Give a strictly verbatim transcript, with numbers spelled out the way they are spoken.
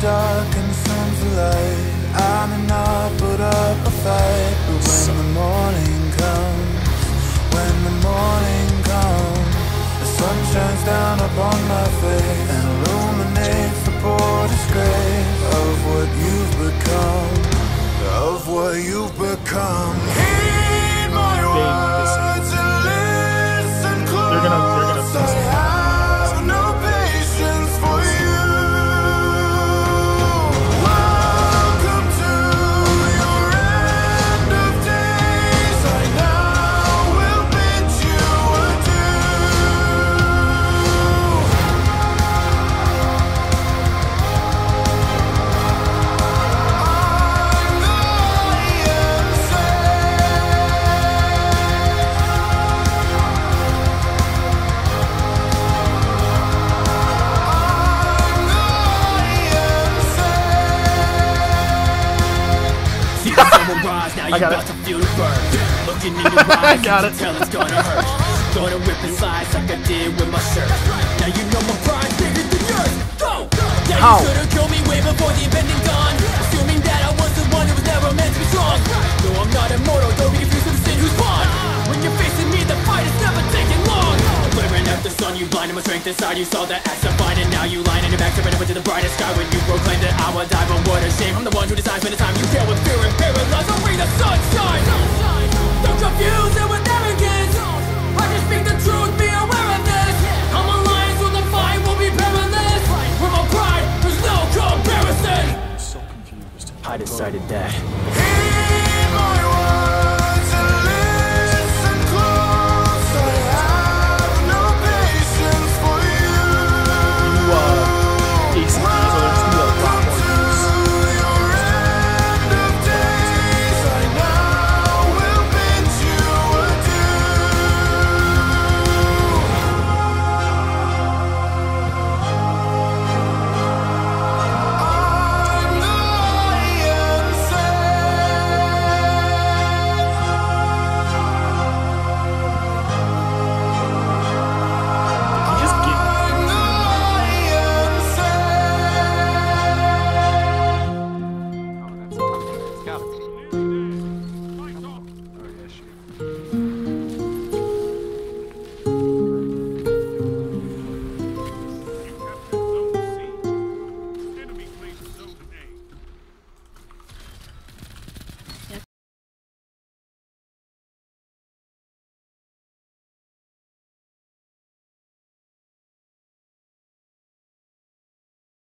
Dark consumes the light. I'm not put up a fight, but when the morning comes, when the morning comes, the sun shines down upon my face and illuminates the poor disgrace of what you've become, of what you've become. Heed my words and listen close. They're gonna, they're gonna listen. Now I got about it. To feel the burn. Looking in your eyes, I got it. Tell it's gonna hurt. Gonna rip in size like I did with my shirt. Now you know my pride's bigger than yours. Go! Now Ow. You could've killed me way before the impending dawn. Assuming that I was the one who was never meant to be strong. No, I'm not immortal, don't be confused with the sin who's born. When you're facing me, the fight is never taking long. Glaring at the sun, you blinded my strength inside. You saw the axe I find, and now you lying in your back, turning into the brightest sky. When you proclaim that I will die, but what a shame. I'm the one who decides when the time you fail with fear and paralyzed. I'll read the sunshine. Don't confuse it.